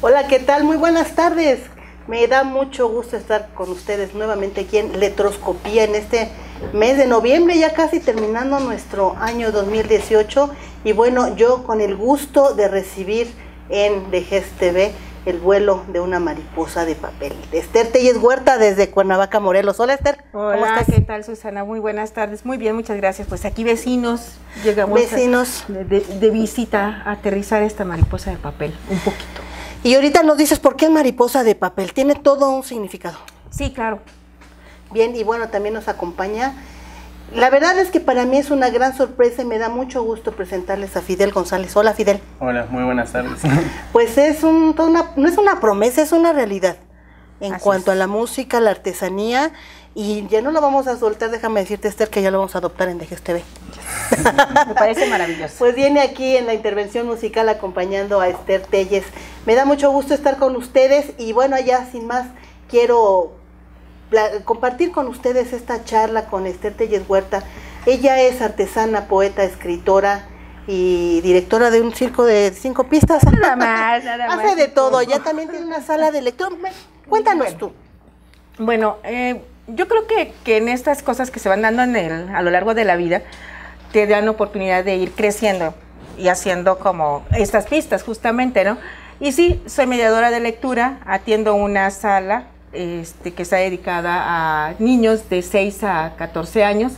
Hola, ¿qué tal? Muy buenas tardes. Me da mucho gusto estar con ustedes nuevamente aquí en Letroscopía en este mes de noviembre, ya casi terminando nuestro año 2018. Y bueno, yo con el gusto de recibir en DGES TV el vuelo de una mariposa de papel. Esther Telles Huerta desde Cuernavaca, Morelos. Hola, Esther. Hola, ¿cómo estás? ¿Qué tal, Susana? Muy buenas tardes. Muy bien, muchas gracias. Pues aquí vecinos, llegamos de visita a aterrizar esta mariposa de papel un poquito. Y ahorita nos dices, ¿por qué mariposa de papel? Tiene todo un significado. Sí, claro. Bien, y bueno, también nos acompaña. La verdad es que para mí es una gran sorpresa y me da mucho gusto presentarles a Fidel González. Hola, Fidel. Hola, muy buenas tardes. Pues es no es una promesa, es una realidad. En Así cuanto es. A la música, la artesanía, y ya no la vamos a soltar, déjame decirte, Esther, que ya lo vamos a adoptar en DGES TV. Me parece maravilloso. Pues viene aquí en la intervención musical acompañando a Esther Telles. Me da mucho gusto estar con ustedes y bueno, ya sin más, quiero compartir con ustedes esta charla con Esther Telles Huerta. Ella es artesana, poeta, escritora y directora de un circo de 5 pistas. Nada más. Hace de todo, ya también tiene una sala de lectura. Cuéntanos tú. Bueno, yo creo que en estas cosas que se van dando a lo largo de la vida, te dan oportunidad de ir creciendo y haciendo como estas pistas justamente, ¿no? Y sí, soy mediadora de lectura, atiendo una sala que está dedicada a niños de 6 a 14 años,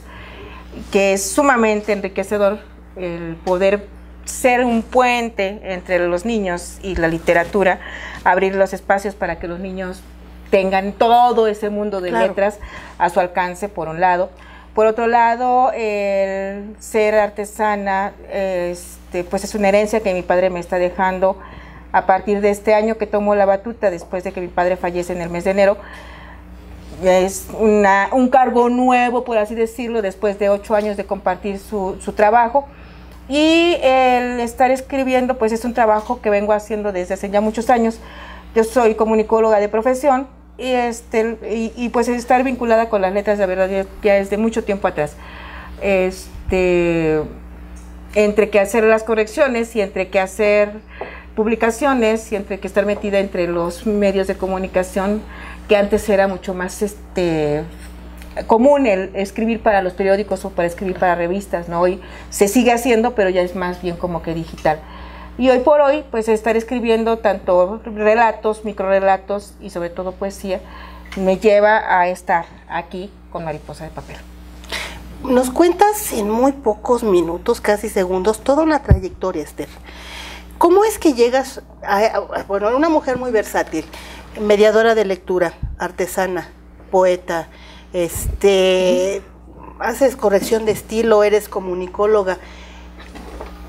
que es sumamente enriquecedor el poder ser un puente entre los niños y la literatura, abrir los espacios para que los niños tengan todo ese mundo de letras a su alcance, por un lado. Por otro lado, el ser artesana pues es una herencia que mi padre me está dejando a partir de este año que tomo la batuta después de que mi padre fallece en el mes de enero. Es un cargo nuevo, por así decirlo, después de 8 años de compartir su trabajo. Y el estar escribiendo pues es un trabajo que vengo haciendo desde hace ya muchos años. Yo soy comunicóloga de profesión y, pues estar vinculada con las letras, la verdad, ya desde mucho tiempo atrás. Entre que hacer las correcciones y entre que hacer publicaciones y entre que estar metida entre los medios de comunicación, que antes era mucho más común el escribir para los periódicos o para escribir para revistas, ¿no? Hoy se sigue haciendo, pero ya es más bien como que digital. Y hoy por hoy, pues estar escribiendo tanto relatos, microrelatos y sobre todo poesía, me lleva a estar aquí con Mariposa de Papel. Nos cuentas en muy pocos minutos, casi segundos, toda una trayectoria, Esther. ¿Cómo es que llegas bueno, una mujer muy versátil, mediadora de lectura, artesana, poeta, haces corrección de estilo, eres comunicóloga?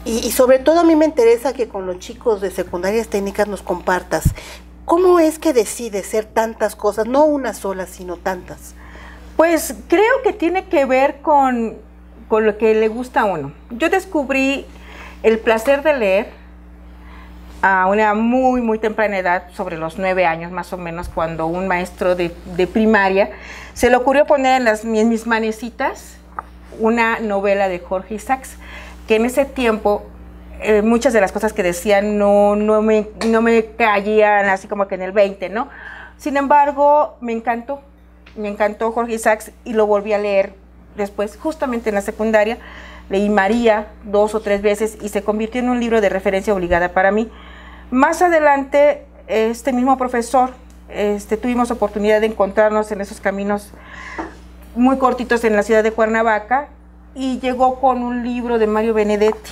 Y sobre todo a mí me interesa que con los chicos de secundarias técnicas nos compartas. ¿Cómo es que decides ser tantas cosas? No una sola, sino tantas. Pues creo que tiene que ver con lo que le gusta a uno. Yo descubrí el placer de leer a una muy, muy temprana edad, sobre los 9 años más o menos, cuando un maestro de primaria se le ocurrió poner en mis manecitas una novela de Jorge Isaacs, que en ese tiempo muchas de las cosas que decían no me caían así como que en el 20, ¿no? Sin embargo, me encantó Jorge Isaacs y lo volví a leer después, justamente en la secundaria. Leí María 2 o 3 veces y se convirtió en un libro de referencia obligada para mí. Más adelante, este mismo profesor tuvimos oportunidad de encontrarnos en esos caminos muy cortitos en la ciudad de Cuernavaca, y llegó con un libro de Mario Benedetti.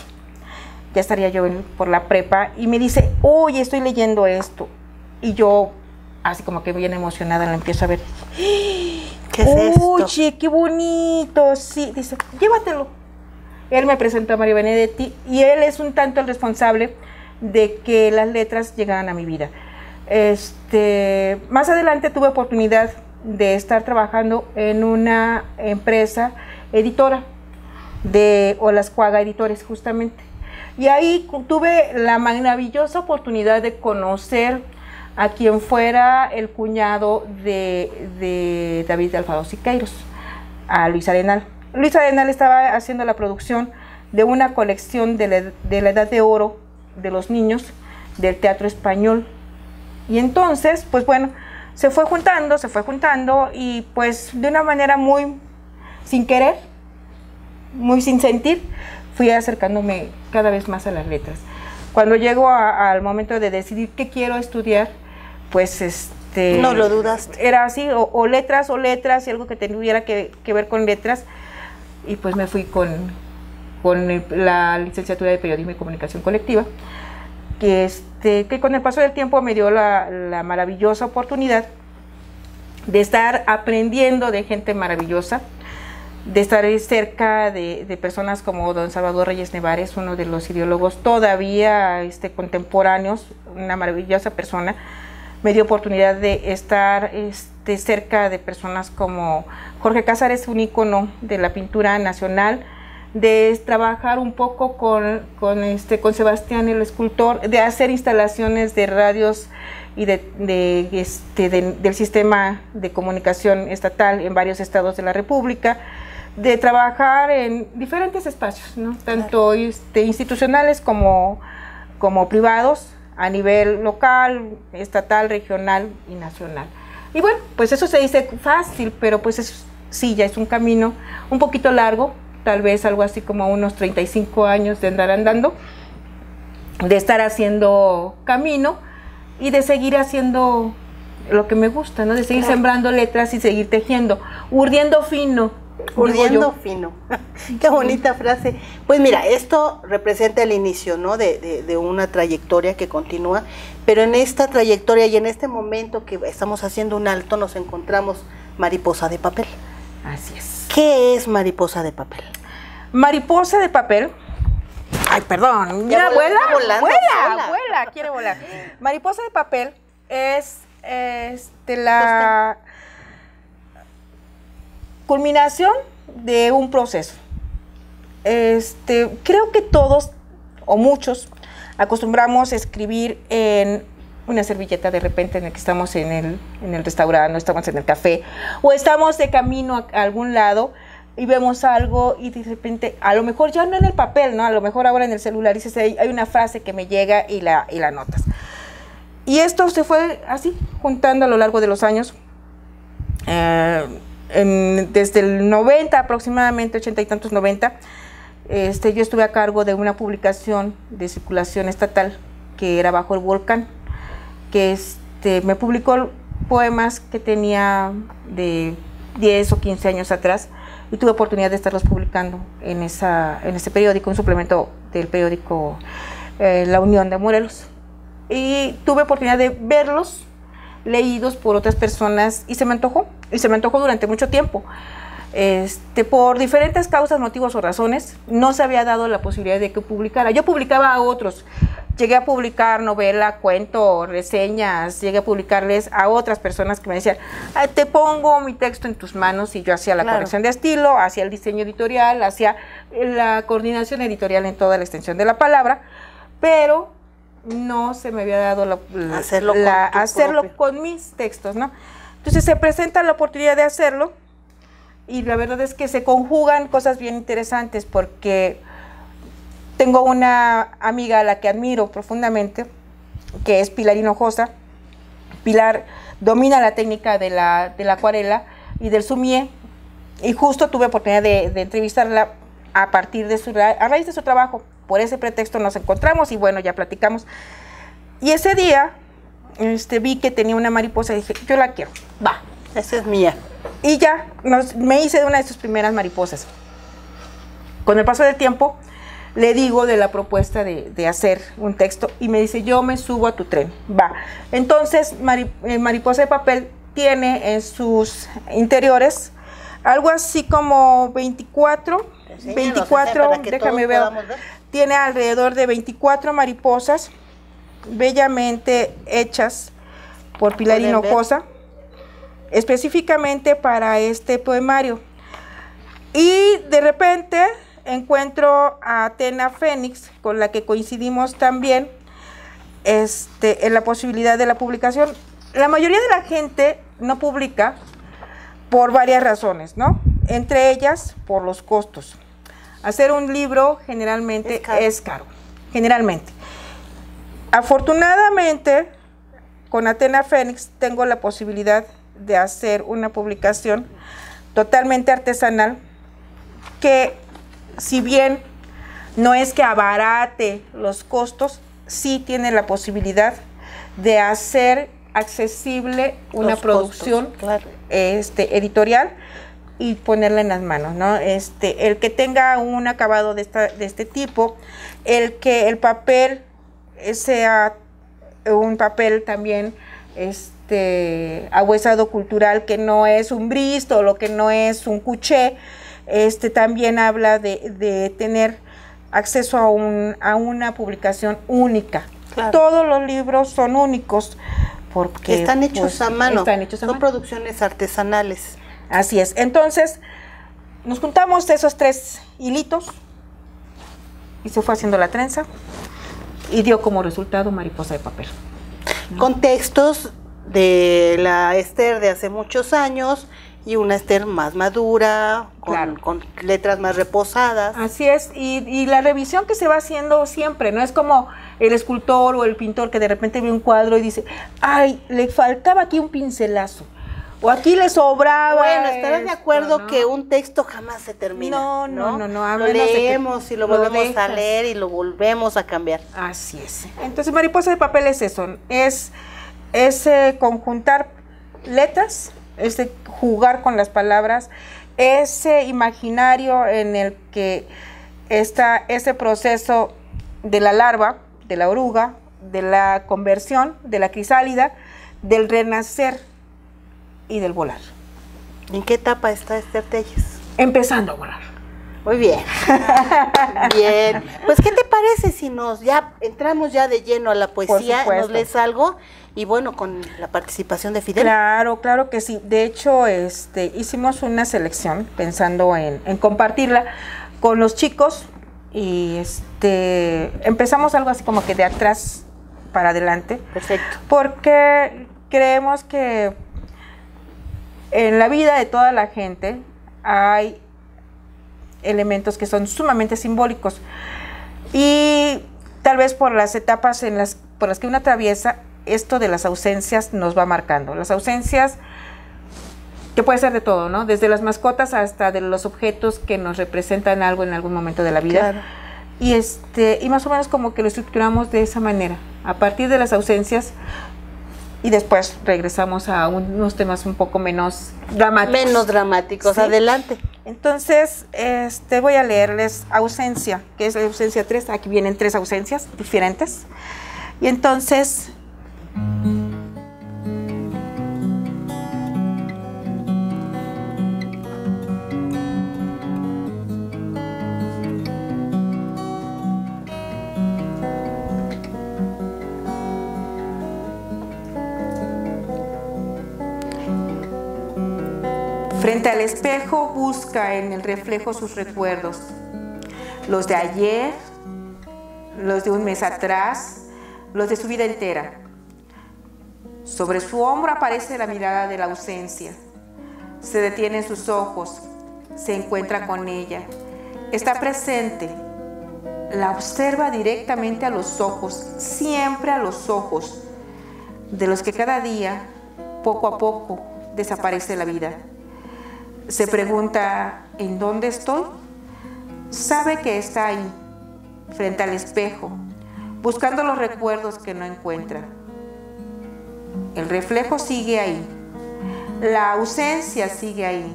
Ya estaría yo por la prepa, y me dice, oye, estoy leyendo esto. Y yo, así como que bien emocionada, la empiezo a ver. ¿Qué es esto? Oye, qué bonito. Sí, dice, llévatelo. Él me presentó a Mario Benedetti, y él es un tanto el responsable de que las letras llegaran a mi vida. Más adelante tuve oportunidad de estar trabajando en una empresa editora de Olascuaga Editores, justamente. Y ahí tuve la maravillosa oportunidad de conocer a quien fuera el cuñado de David de Alfaro Siqueiros, a Luis Arenal. Luis Arenal estaba haciendo la producción de una colección de la Edad de Oro de los niños del teatro español. Y entonces, pues bueno, se fue juntando y pues de una manera muy sin querer, muy sin sentir, fui acercándome cada vez más a las letras. Cuando llego al momento de decidir qué quiero estudiar, pues no lo dudaste. Era así, o letras, y algo que tuviera que ver con letras. Y pues me fui con la licenciatura de Periodismo y Comunicación Colectiva, que con el paso del tiempo me dio la maravillosa oportunidad de estar aprendiendo de gente maravillosa, de estar cerca de personas como don Salvador Reyes Nevares, uno de los ideólogos todavía contemporáneos, una maravillosa persona. Me dio oportunidad de estar cerca de personas como Jorge Cázar, es un ícono de la pintura nacional, de trabajar un poco con Sebastián, el escultor, de hacer instalaciones de radios y del sistema de comunicación estatal en varios estados de la República, de trabajar en diferentes espacios, ¿no? Tanto institucionales como privados, a nivel local, estatal, regional y nacional. Y bueno, pues eso se dice fácil, pero pues sí, ya es un camino un poquito largo, tal vez algo así como unos 35 años de andar andando, de estar haciendo camino y de seguir haciendo lo que me gusta, ¿no? De seguir sembrando letras y seguir tejiendo, urdiendo fino. Urdiendo fino. Qué bonita frase. Pues mira, esto representa el inicio, ¿no? De una trayectoria que continúa, pero en esta trayectoria y en este momento que estamos haciendo un alto, nos encontramos Mariposa de Papel. Así es. ¿Qué es Mariposa de Papel? Mariposa de Papel. Ay, perdón. Mira, vuela, quiere volar. Mariposa de Papel es la culminación de un proceso. Creo que todos o muchos acostumbramos a escribir en una servilleta de repente en el que estamos en el restaurante, estamos en el café o estamos de camino a algún lado y vemos algo y de repente, a lo mejor ya no en el papel, ¿no? A lo mejor ahora en el celular dices, hay una frase que me llega y la anotas. Y esto se fue así, juntando a lo largo de los años. Desde el 90 aproximadamente, 80 y tantos, 90, yo estuve a cargo de una publicación de circulación estatal que era Bajo el Volcán, que me publicó poemas que tenía de 10 o 15 años atrás y tuve oportunidad de estarlos publicando en ese periódico, un suplemento del periódico La Unión de Morelos, y tuve oportunidad de verlos leídos por otras personas y se me antojó durante mucho tiempo. Por diferentes causas, motivos o razones, no se había dado la posibilidad de que publicara. Yo publicaba a otros, llegué a publicar novela, cuento, reseñas, llegué a publicarles a otras personas que me decían, te pongo mi texto en tus manos, y yo hacía la corrección de estilo, hacía el diseño editorial, hacía la coordinación editorial en toda la extensión de la palabra, pero no se me había dado hacerlo con mis textos, ¿no? Entonces se presenta la oportunidad de hacerlo y la verdad es que se conjugan cosas bien interesantes, porque tengo una amiga a la que admiro profundamente, que es Pilar Hinojosa. Pilar domina la técnica de la acuarela y del sumié, y justo tuve oportunidad de entrevistarla a raíz de su trabajo. Por ese pretexto nos encontramos y bueno, ya platicamos. Y ese día vi que tenía una mariposa y dije, yo la quiero, va, esa es mía. Y ya me hice de una de sus primeras mariposas. Con el paso del tiempo le digo de la propuesta de hacer un texto y me dice, yo me subo a tu tren, va. Entonces Mariposa de Papel tiene en sus interiores algo así como 24, déjame ver, tiene alrededor de 24 mariposas bellamente hechas por Pilar Hinojosa, específicamente para este poemario. Y de repente encuentro a Atena Fénix, con la que coincidimos también en la posibilidad de la publicación. La mayoría de la gente no publica por varias razones, ¿no? Entre ellas, por los costos. Hacer un libro generalmente es caro, generalmente. Afortunadamente, con Atena Fénix tengo la posibilidad de hacer una publicación totalmente artesanal que, si bien no es que abarate los costos, sí tiene la posibilidad de hacer accesible una producción editorial y ponerla en las manos, ¿no? El que tenga un acabado de este tipo, el que el papel sea un papel también ahuesado cultural, que no es un bristol o que no es un cuché, también habla de tener acceso a, una publicación única. Claro. Todos los libros son únicos porque están hechos a mano, son producciones artesanales. Así es. Entonces nos juntamos esos tres hilitos y se fue haciendo la trenza y dio como resultado Mariposa de Papel, ¿no? Con textos de la Esther de hace muchos años y una Esther más madura, con letras más reposadas. Así es, y la revisión que se va haciendo siempre, no es como el escultor o el pintor que de repente ve un cuadro y dice, ay, le faltaba aquí un pincelazo, o aquí le sobraba. Bueno, estarás de acuerdo, ¿no?, que un texto jamás se termina. No. Lo leemos y lo volvemos a leer y lo volvemos a cambiar. Así es. Entonces Mariposa de Papel es eso, es conjuntar letras, jugar con las palabras, ese imaginario en el que está ese proceso de la larva, de la oruga, de la conversión, de la crisálida, del renacer y del volar. ¿En qué etapa está Esther Telles? Empezando a volar. Muy bien. Bien. Pues, ¿qué te parece si nos entramos ya de lleno a la poesía? ¿Nos lees algo? Y bueno, con la participación de Fidel. Claro, claro que sí. De hecho, hicimos una selección pensando en compartirla con los chicos y empezamos algo así como que de atrás para adelante. Perfecto. Porque creemos que en la vida de toda la gente hay elementos que son sumamente simbólicos y tal vez por las etapas por las que uno atraviesa, esto de las ausencias nos va marcando. Las ausencias, que puede ser de todo, ¿no? Desde las mascotas hasta de los objetos que nos representan algo en algún momento de la vida. Claro. Y, y más o menos como que lo estructuramos de esa manera, a partir de las ausencias, y después regresamos a unos temas un poco menos dramáticos. Menos dramáticos, ¿sí? Adelante. Entonces, voy a leerles ausencia, que es la ausencia 3. Aquí vienen tres ausencias diferentes. Y entonces... Frente al espejo busca en el reflejo sus recuerdos, los de ayer, los de un mes atrás, los de su vida entera. Sobre su hombro aparece la mirada de la ausencia. Se detiene en sus ojos, se encuentra con ella. Está presente, la observa directamente a los ojos, siempre a los ojos, de los que cada día, poco a poco, desaparece la vida. Se pregunta, ¿en dónde estoy? Sabe que está ahí, frente al espejo, buscando los recuerdos que no encuentra. El reflejo sigue ahí. La ausencia sigue ahí.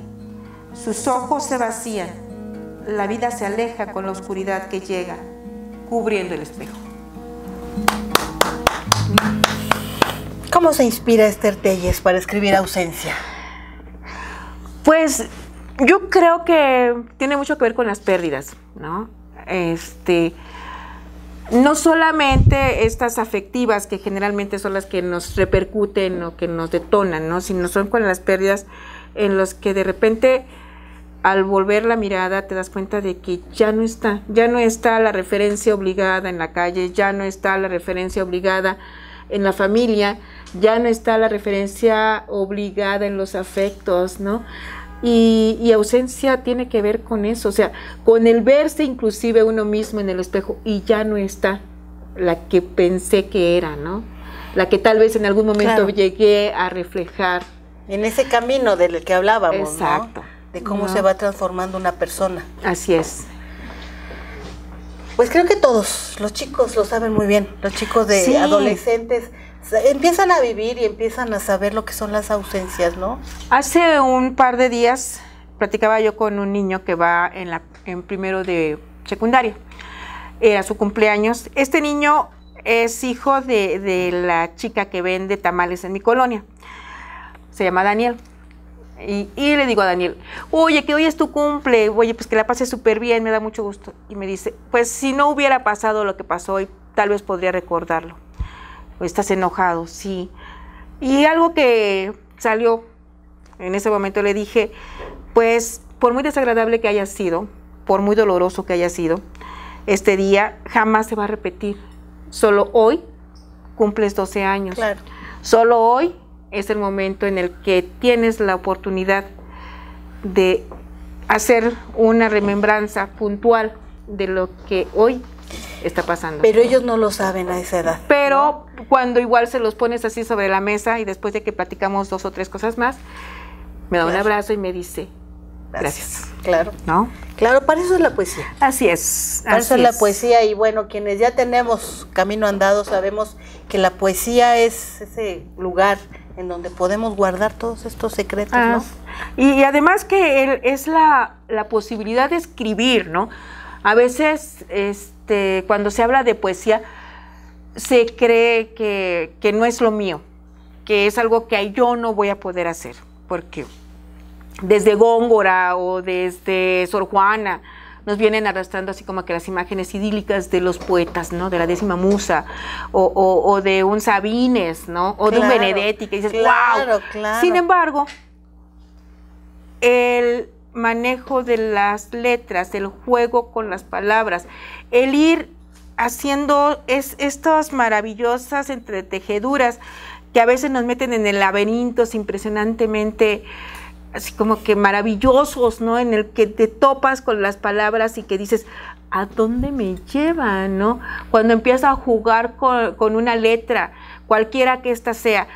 Sus ojos se vacían. La vida se aleja con la oscuridad que llega, cubriendo el espejo. ¿Cómo se inspira Esther Telles para escribir ausencia? Pues yo creo que tiene mucho que ver con las pérdidas, ¿no? No solamente estas afectivas que generalmente son las que nos repercuten o que nos detonan, ¿no? Sino son con las pérdidas en las que de repente al volver la mirada te das cuenta de que ya no está la referencia obligada en la calle, ya no está la referencia obligada en la familia, ya no está la referencia obligada en los afectos, ¿no? Y ausencia tiene que ver con eso, o sea, con el verse inclusive uno mismo en el espejo y ya no está la que pensé que era, ¿no? La que tal vez en algún momento llegué a reflejar. En ese camino del que hablábamos, exacto, ¿no? De cómo se va transformando una persona. Así es. Pues creo que todos, los chicos lo saben muy bien, los chicos de adolescentes empiezan a vivir y empiezan a saber lo que son las ausencias, ¿no? Hace un par de días platicaba yo con un niño que va en primero de secundaria, era su cumpleaños. Este niño es hijo de la chica que vende tamales en mi colonia, se llama Daniel. Y le digo a Daniel, oye, que hoy es tu cumple, oye, pues que la pases súper bien, me da mucho gusto. Y me dice, pues si no hubiera pasado lo que pasó hoy, tal vez podría recordarlo. Estás enojado, sí. Y algo que salió en ese momento le dije, pues por muy desagradable que haya sido, por muy doloroso que haya sido, este día jamás se va a repetir. Solo hoy cumples 12 años. Claro. Solo hoy es el momento en el que tienes la oportunidad de hacer una remembranza puntual de lo que hoy está pasando. Pero ellos no lo saben a esa edad. Pero ¿no? Cuando igual se los pones así sobre la mesa y después de que platicamos 2 o 3 cosas más, me da un abrazo y me dice, gracias. Claro. ¿No? Claro, para eso es la poesía. Así es. Para eso es la poesía y bueno, quienes ya tenemos camino andado sabemos que la poesía es ese lugar en donde podemos guardar todos estos secretos, ¿no? Y además que es la posibilidad de escribir, ¿no? A veces, cuando se habla de poesía, se cree que no es lo mío, que es algo que yo no voy a poder hacer, porque desde Góngora o desde Sor Juana nos vienen arrastrando así como que las imágenes idílicas de los poetas, ¿no? De la décima musa, o de un Sabines, ¿no? O de un Benedetti, que dices, ¡wow! Claro. Sin embargo, el manejo de las letras, el juego con las palabras, el ir haciendo estas maravillosas entretejeduras que a veces nos meten en el laberintos impresionantemente así como que maravillosos, ¿no? En el que te topas con las palabras y que dices, ¿a dónde me llevan, no? Cuando empiezas a jugar con una letra, cualquiera que ésta sea,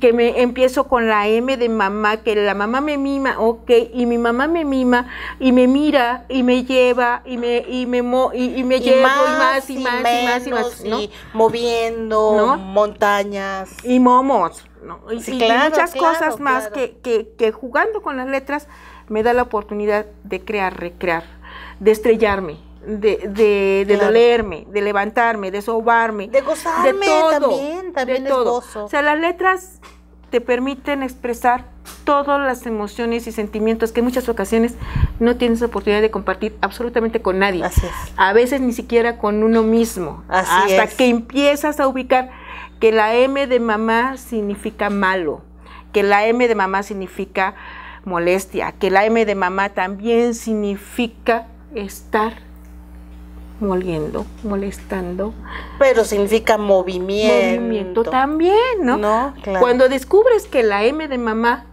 que me empiezo con la M de mamá, que la mamá me mima, ok, y mi mamá me mima, y me mira, y me lleva, y me llevo, y más, ¿no? Y moviendo, ¿no? Montañas. Y momos. ¿No? Y, sí, claro, y muchas cosas más que jugando con las letras me da la oportunidad de crear, recrear, de estrellarme, de dolerme, de levantarme, de sobarme, de gozarme, de todo, también de todo. Gozo. O sea, las letras te permiten expresar todas las emociones y sentimientos que en muchas ocasiones no tienes oportunidad de compartir absolutamente con nadie. Así es. A veces ni siquiera con uno mismo. Así hasta es. Que empiezas a ubicar que la M de mamá significa malo, que la M de mamá significa molestia, que la M de mamá también significa estar moliendo, molestando. Pero significa movimiento. Movimiento también, ¿no? No, claro. Cuando descubres que la M de mamá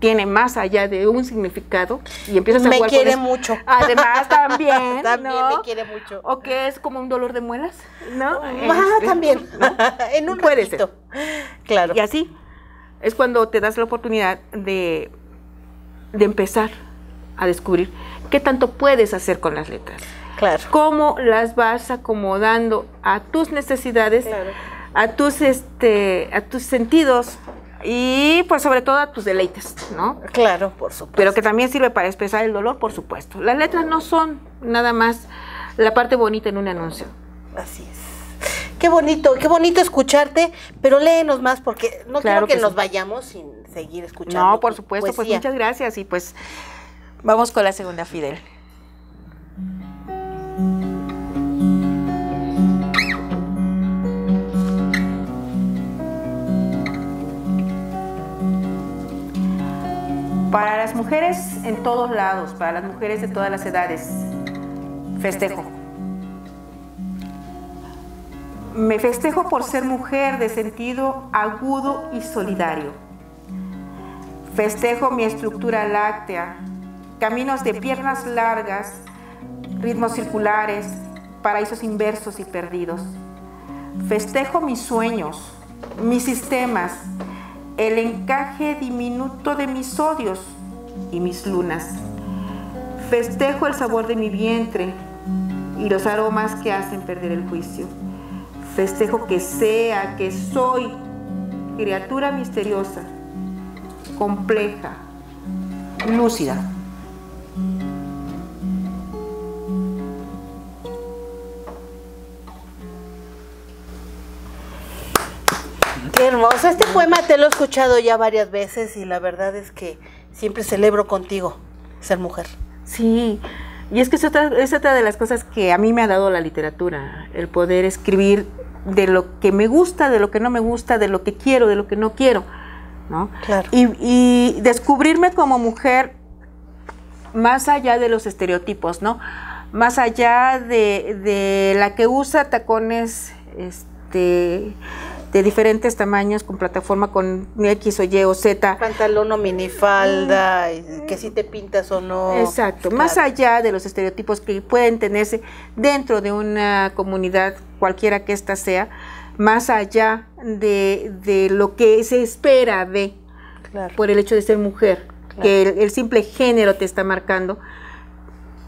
tiene más allá de un significado y empiezas a jugar con eso. Me quiere mucho. Además también, también, ¿no? Me quiere mucho. O que es como un dolor de muelas, ¿no? También, ¿no? En un ratito. Claro. Y así es cuando te das la oportunidad de empezar a descubrir qué tanto puedes hacer con las letras. Claro. Cómo las vas acomodando a tus necesidades, claro, a tus sentidos y pues sobre todo a tus deleites, ¿no? Claro, por supuesto. Pero que también sirve para expresar el dolor, por supuesto. Las letras no son nada más la parte bonita en un anuncio. Así es. Qué bonito escucharte, pero léenos más porque no quiero que nos vayamos sin seguir escuchando. No, por supuesto, pues muchas gracias y pues vamos con la segunda, Fidel. Para las mujeres en todos lados, para las mujeres de todas las edades, festejo. Me festejo por ser mujer de sentido agudo y solidario. Festejo mi estructura láctea, caminos de piernas largas, ritmos circulares, paraísos inversos y perdidos. Festejo mis sueños, mis sistemas, el encaje diminuto de mis odios y mis lunas. Festejo el sabor de mi vientre y los aromas que hacen perder el juicio. Festejo que sea, que soy, criatura misteriosa, compleja, lúcida. Hermosa, este poema te lo he escuchado ya varias veces y la verdad es que siempre celebro contigo ser mujer. Sí, y es que es otra de las cosas que a mí me ha dado la literatura, el poder escribir de lo que me gusta, de lo que no me gusta, de lo que quiero, de lo que no quiero, ¿no? Claro. Y descubrirme como mujer más allá de los estereotipos, ¿no? Más allá de la que usa tacones, de diferentes tamaños, con plataforma, con X o Y o Z. Pantalón o minifalda, que si te pintas o no. Exacto, claro. Más allá de los estereotipos que pueden tenerse dentro de una comunidad, cualquiera que ésta sea, más allá de lo que se espera de, claro, por el hecho de ser mujer, claro, que el simple género te está marcando,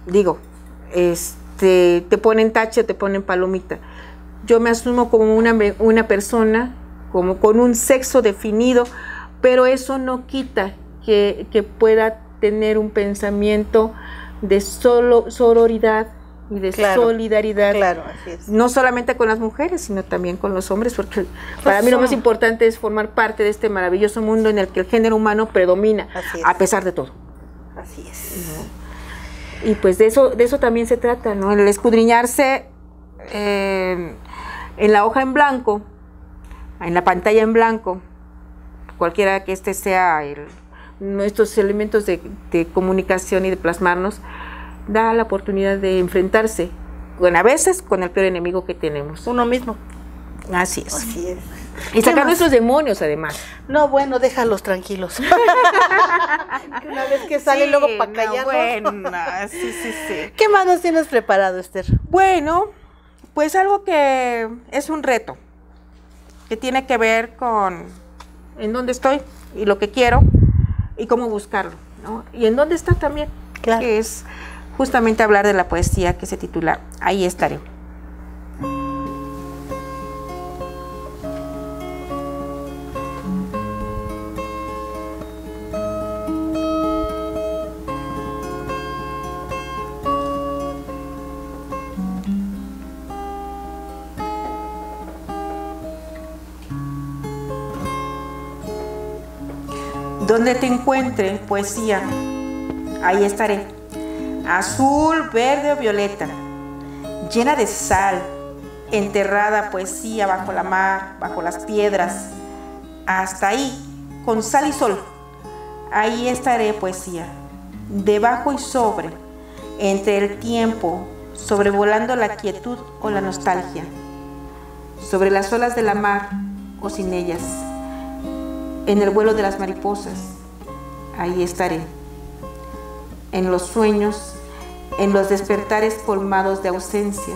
digo, te ponen tache o te ponen palomita. Yo me asumo como una persona, como con un sexo definido, pero eso no quita que pueda tener un pensamiento de sororidad y de, claro, solidaridad. Claro, así es. No solamente con las mujeres, sino también con los hombres, porque para mí lo más importante es formar parte de este maravilloso mundo en el que el género humano predomina, a pesar de todo. Así es. ¿No? Y pues de eso también se trata, ¿no? El escudriñarse en la hoja en blanco, en la pantalla en blanco, cualquiera que este sea nuestros elementos de comunicación y de plasmarnos, da la oportunidad de enfrentarse, a veces con el peor enemigo que tenemos. Uno mismo. Así es. Así es. Y sacar nuestros demonios, además. No, bueno, déjalos tranquilos. Una vez que salen, sí, luego para callar. No, bueno, sí, sí, sí. ¿Qué más nos tienes preparado, Esther? Bueno, pues algo que es un reto, que tiene que ver con en dónde estoy y lo que quiero y cómo buscarlo, ¿no? Y en dónde está también, claro, que es justamente hablar de la poesía que se titula Ahí estaré. Donde te encuentre, poesía, ahí estaré, azul, verde o violeta, llena de sal, enterrada, poesía, bajo la mar, bajo las piedras, hasta ahí, con sal y sol, ahí estaré, poesía, debajo y sobre, entre el tiempo, sobrevolando la quietud o la nostalgia, sobre las olas de la mar o sin ellas, en el vuelo de las mariposas, ahí estaré. En los sueños, en los despertares colmados de ausencia,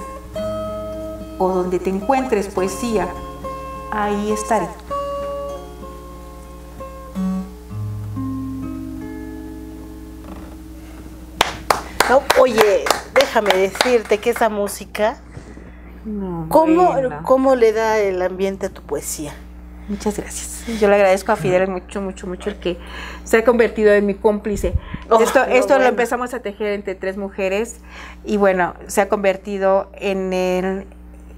o donde te encuentres, poesía, ahí estaré. No, oye, déjame decirte que esa música No, ¿Cómo le da el ambiente a tu poesía? Muchas gracias. Yo le agradezco a Fidel mucho el que se ha convertido en mi cómplice. Esto lo empezamos a tejer entre tres mujeres y bueno, se ha convertido en el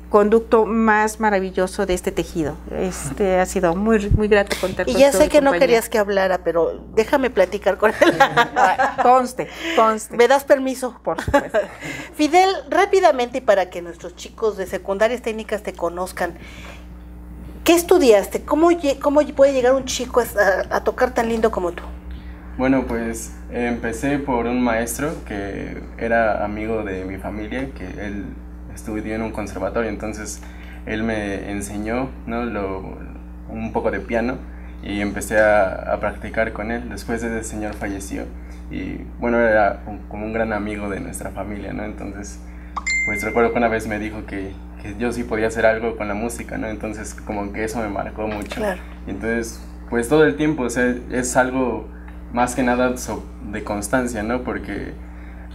conducto más maravilloso de este tejido. Ha sido muy grato contar con ya sé que compañía. No querías que hablara, pero déjame platicar con él. Conste. ¿Me das permiso? Por supuesto. Fidel, rápidamente y para que nuestros chicos de secundarias técnicas te conozcan, ¿qué estudiaste? ¿Cómo puede llegar un chico a tocar tan lindo como tú? Bueno, pues empecé por un maestro que era amigo de mi familia, que él estudió en un conservatorio, entonces él me enseñó, ¿no?, un poco de piano y empecé a practicar con él. Después ese señor falleció y bueno, era como un gran amigo de nuestra familia, ¿no? Entonces, pues recuerdo que una vez me dijo que yo sí podía hacer algo con la música, ¿no? Entonces como que eso me marcó mucho. Claro. Y entonces, pues todo el tiempo, o sea, es algo más que nada de constancia, ¿no? Porque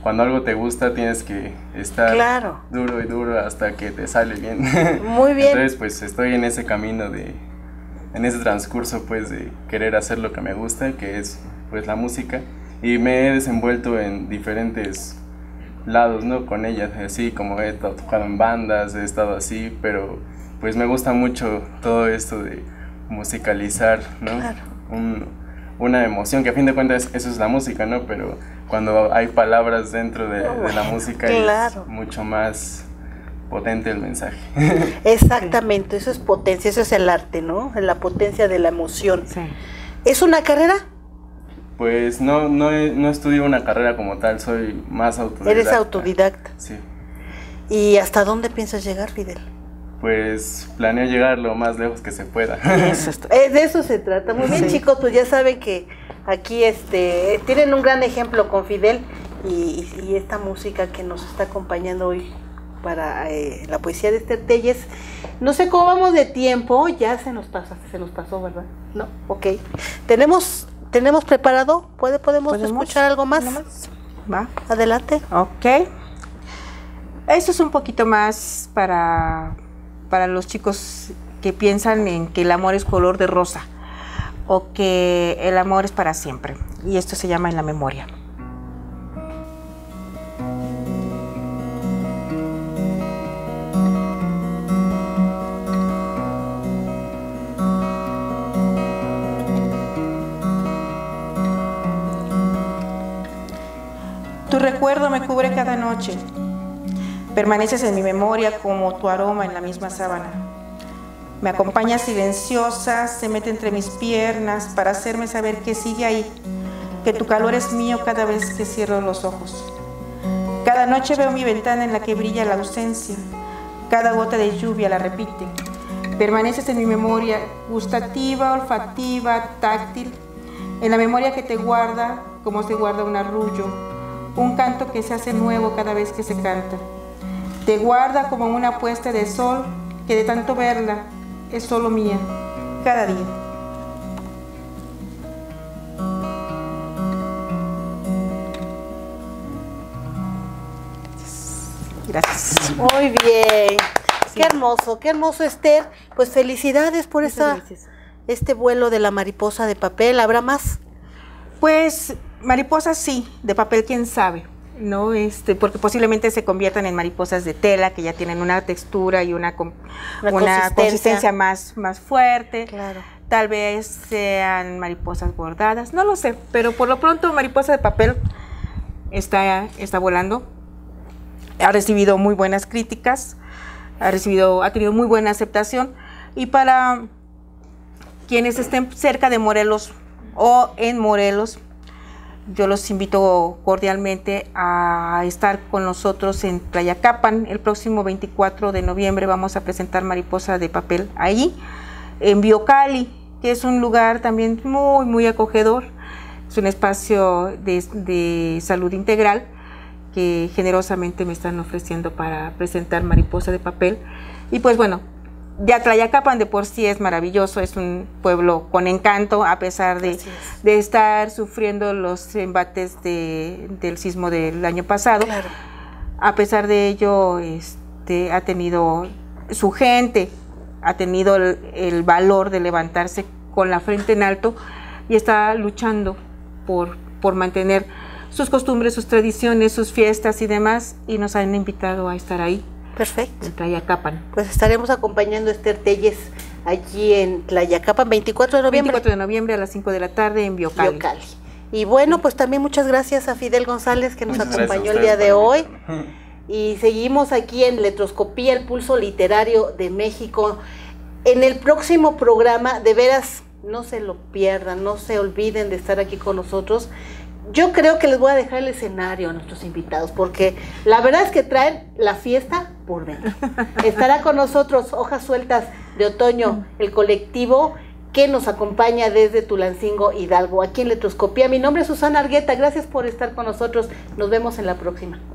cuando algo te gusta tienes que estar duro y duro hasta que te sale bien. Muy bien. Entonces pues estoy en ese camino en ese transcurso pues de querer hacer lo que me gusta, que es pues la música. Y me he desenvuelto en diferentes lados, ¿no?, con ellas, así como he tocado en bandas, he estado así, pero pues me gusta mucho todo esto de musicalizar, ¿no? Claro. Una emoción, que a fin de cuentas eso es la música, ¿no? Pero cuando hay palabras dentro de la música es mucho más potente el mensaje. Exactamente, eso es potencia, eso es el arte, ¿no? La potencia de la emoción. Sí. ¿Es una carrera? Pues no estudié una carrera como tal, soy más autodidacta. Eres autodidacta. Sí. ¿Y hasta dónde piensas llegar, Fidel? Pues planeo llegar lo más lejos que se pueda. De eso se trata. Muy bien, chicos, pues ya saben que aquí tienen un gran ejemplo con Fidel y esta música que nos está acompañando hoy para la poesía de Esther Telles. No sé cómo vamos de tiempo, ya se nos pasó, ¿verdad? No, ok. ¿Tenemos preparado? ¿Podemos escuchar algo más? Va. Adelante. Ok. Esto es un poquito más para los chicos que piensan en que el amor es color de rosa o que el amor es para siempre. Y esto se llama En la memoria. Tu recuerdo me cubre cada noche. Permaneces en mi memoria como tu aroma en la misma sábana. Me acompaña silenciosa, se mete entre mis piernas para hacerme saber que sigue ahí, que tu calor es mío cada vez que cierro los ojos. Cada noche veo mi ventana en la que brilla la ausencia. Cada gota de lluvia la repite. Permaneces en mi memoria gustativa, olfativa, táctil, en la memoria que te guarda como se guarda un arrullo, un canto que se hace nuevo cada vez que se canta. Te guarda como una puesta de sol que de tanto verla es solo mía, cada día. Gracias. Muy bien. Sí. Qué hermoso, Esther. Pues felicidades por este vuelo de la mariposa de papel. ¿Habrá más? Pues mariposas sí, de papel quién sabe. No, porque posiblemente se conviertan en mariposas de tela que ya tienen una textura y una consistencia más fuerte. Claro. Tal vez sean mariposas bordadas, no lo sé, pero por lo pronto mariposa de papel está volando. Ha recibido muy buenas críticas, ha tenido muy buena aceptación y para quienes estén cerca de Morelos o en Morelos, yo los invito cordialmente a estar con nosotros en Tlayacapan. El próximo 24 de noviembre vamos a presentar Mariposa de Papel ahí, en Biocali, que es un lugar también muy acogedor. Es un espacio de salud integral que generosamente me están ofreciendo para presentar Mariposa de Papel. Y pues bueno, ya Tlayacapan de por sí es maravilloso, es un pueblo con encanto a pesar de estar sufriendo los embates del sismo del año pasado. Claro. A pesar de ello, ha tenido su gente, ha tenido el valor de levantarse con la frente en alto y está luchando por mantener sus costumbres, sus tradiciones, sus fiestas y demás, y nos han invitado a estar ahí. Perfecto. En Tlayacapan. Pues estaremos acompañando a Esther Telles allí en Tlayacapan, 24 de noviembre. 24 de noviembre a las 5 de la tarde en Biocali. Y bueno, pues también muchas gracias a Fidel González que nos acompañó el día de hoy. Y seguimos aquí en Letroscopía, el pulso literario de México. En el próximo programa, de veras, no se lo pierdan, no se olviden de estar aquí con nosotros. Yo creo que les voy a dejar el escenario a nuestros invitados, porque la verdad es que traen la fiesta por dentro. Estará con nosotros Hojas Sueltas de Otoño, el colectivo que nos acompaña desde Tulancingo, Hidalgo, aquí en Letroscopía. Mi nombre es Susana Argueta, gracias por estar con nosotros. Nos vemos en la próxima.